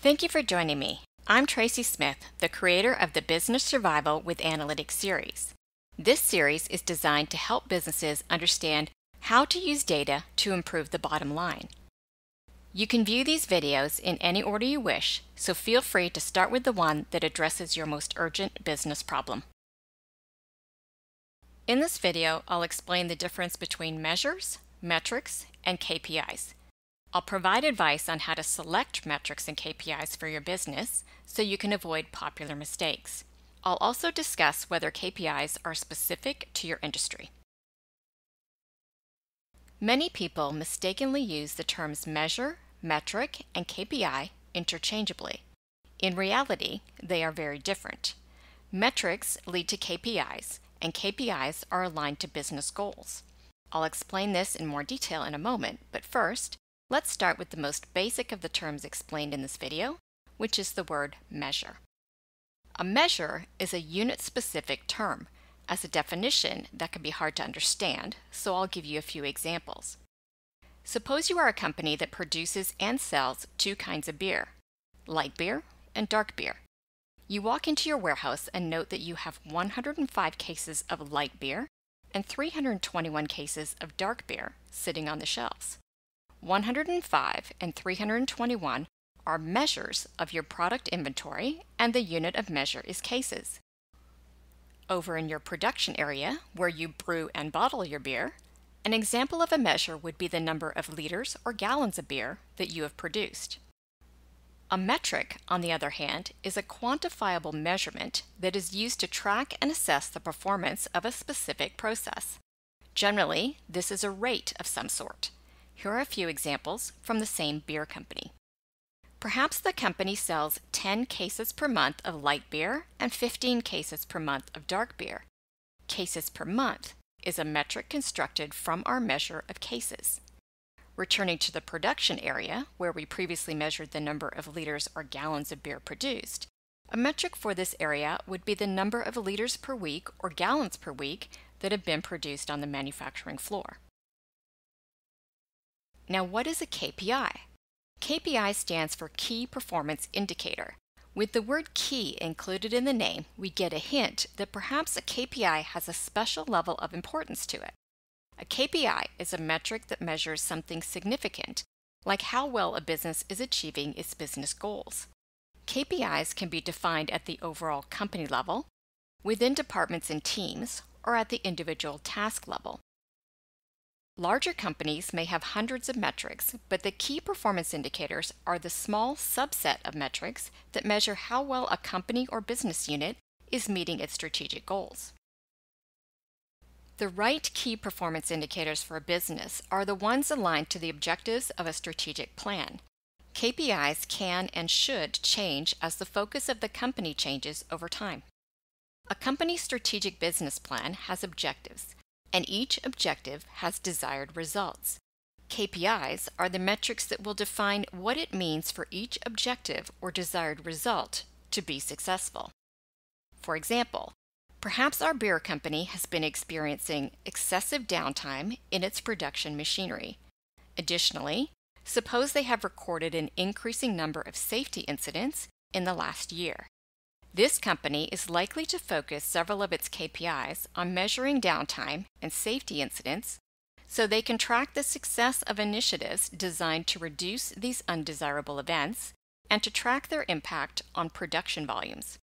Thank you for joining me. I'm Tracy Smith, the creator of the Business Survival with Analytics series. This series is designed to help businesses understand how to use data to improve the bottom line. You can view these videos in any order you wish, so feel free to start with the one that addresses your most urgent business problem. In this video, I'll explain the difference between measures, metrics, and KPIs. I'll provide advice on how to select metrics and KPIs for your business so you can avoid popular mistakes. I'll also discuss whether KPIs are specific to your industry. Many people mistakenly use the terms measure, metric, and KPI interchangeably. In reality, they are very different. Metrics lead to KPIs, and KPIs are aligned to business goals. I'll explain this in more detail in a moment, but first, let's start with the most basic of the terms explained in this video, which is the word measure. A measure is a unit-specific term, as a definition that can be hard to understand, so I'll give you a few examples. Suppose you are a company that produces and sells two kinds of beer, light beer and dark beer. You walk into your warehouse and note that you have 105 cases of light beer and 321 cases of dark beer sitting on the shelves. 105 and 321 are measures of your product inventory, and the unit of measure is cases. Over in your production area, where you brew and bottle your beer, an example of a measure would be the number of liters or gallons of beer that you have produced. A metric, on the other hand, is a quantifiable measurement that is used to track and assess the performance of a specific process. Generally, this is a rate of some sort. Here are a few examples from the same beer company. Perhaps the company sells 10 cases per month of light beer and 15 cases per month of dark beer. Cases per month is a metric constructed from our measure of cases. Returning to the production area, where we previously measured the number of liters or gallons of beer produced, a metric for this area would be the number of liters per week or gallons per week that have been produced on the manufacturing floor. Now, what is a KPI? KPI stands for Key Performance Indicator. With the word key included in the name, we get a hint that perhaps a KPI has a special level of importance to it. A KPI is a metric that measures something significant, like how well a business is achieving its business goals. KPIs can be defined at the overall company level, within departments and teams, or at the individual task level. Larger companies may have hundreds of metrics, but the key performance indicators are the small subset of metrics that measure how well a company or business unit is meeting its strategic goals. The right key performance indicators for a business are the ones aligned to the objectives of a strategic plan. KPIs can and should change as the focus of the company changes over time. A company's strategic business plan has objectives, and each objective has desired results. KPIs are the metrics that will define what it means for each objective or desired result to be successful. For example, perhaps our beer company has been experiencing excessive downtime in its production machinery. Additionally, suppose they have recorded an increasing number of safety incidents in the last year. This company is likely to focus several of its KPIs on measuring downtime and safety incidents so they can track the success of initiatives designed to reduce these undesirable events and to track their impact on production volumes.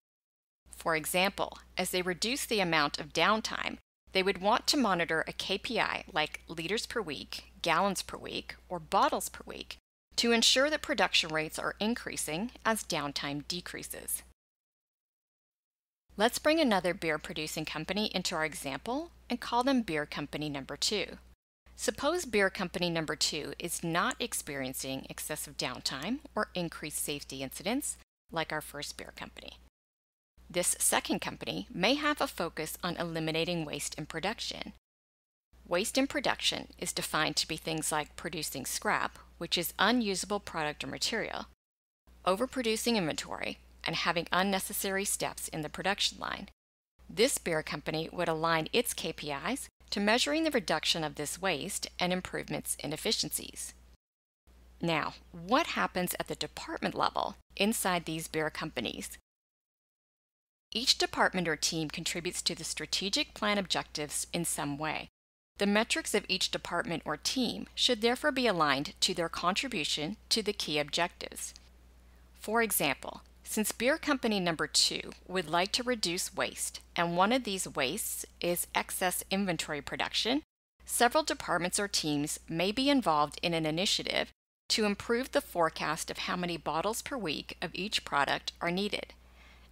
For example, as they reduce the amount of downtime, they would want to monitor a KPI like liters per week, gallons per week, or bottles per week to ensure that production rates are increasing as downtime decreases. Let's bring another beer-producing company into our example and call them Beer Company Number 2. Suppose Beer Company Number 2 is not experiencing excessive downtime or increased safety incidents like our first beer company. This second company may have a focus on eliminating waste in production. Waste in production is defined to be things like producing scrap, which is unusable product or material, overproducing inventory, and having unnecessary steps in the production line. This beer company would align its KPIs to measuring the reduction of this waste and improvements in efficiencies. Now, what happens at the department level inside these bear companies? Each department or team contributes to the strategic plan objectives in some way. The metrics of each department or team should therefore be aligned to their contribution to the key objectives. For example, since beer company number 2 would like to reduce waste, and one of these wastes is excess inventory production, several departments or teams may be involved in an initiative to improve the forecast of how many bottles per week of each product are needed.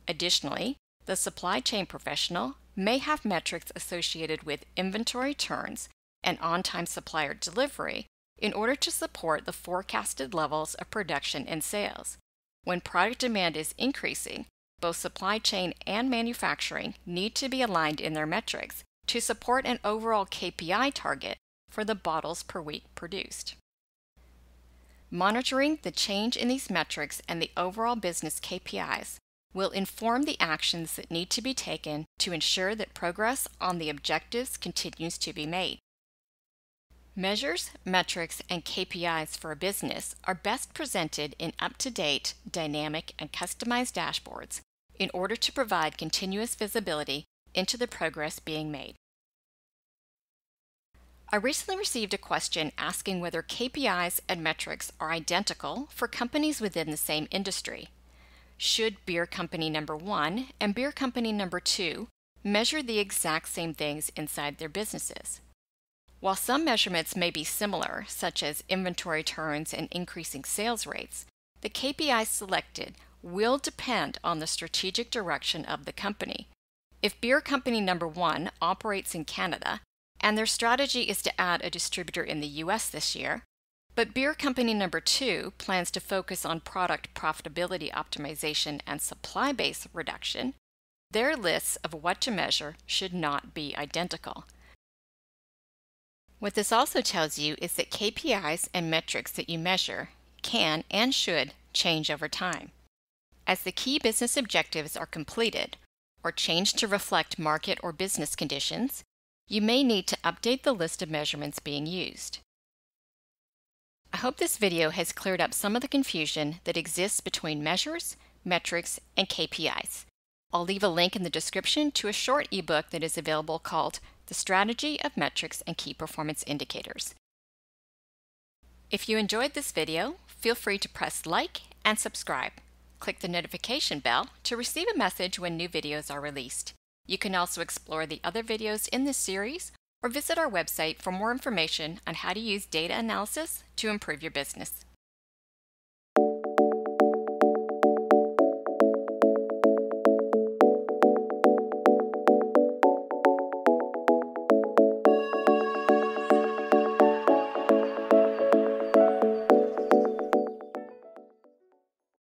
Additionally, the supply chain professional may have metrics associated with inventory turns and on-time supplier delivery in order to support the forecasted levels of production and sales. When product demand is increasing, both supply chain and manufacturing need to be aligned in their metrics to support an overall KPI target for the bottles per week produced. Monitoring the change in these metrics and the overall business KPIs will inform the actions that need to be taken to ensure that progress on the objectives continues to be made. Measures, metrics, and KPIs for a business are best presented in up-to-date, dynamic, and customized dashboards in order to provide continuous visibility into the progress being made. I recently received a question asking whether KPIs and metrics are identical for companies within the same industry. Should beer company number 1 and beer company number 2 measure the exact same things inside their businesses? While some measurements may be similar, such as inventory turns and increasing sales rates, the KPIs selected will depend on the strategic direction of the company. If beer company number 1 operates in Canada, and their strategy is to add a distributor in the US this year, but beer company number 2 plans to focus on product profitability optimization and supply base reduction, their lists of what to measure should not be identical. What this also tells you is that KPIs and metrics that you measure can and should change over time. As the key business objectives are completed or changed to reflect market or business conditions, you may need to update the list of measurements being used. I hope this video has cleared up some of the confusion that exists between measures, metrics, and KPIs. I'll leave a link in the description to a short ebook that is available called The Strategy of Metrics and Key Performance Indicators. If you enjoyed this video, feel free to press like and subscribe. Click the notification bell to receive a message when new videos are released. You can also explore the other videos in this series or visit our website for more information on how to use data analysis to improve your business.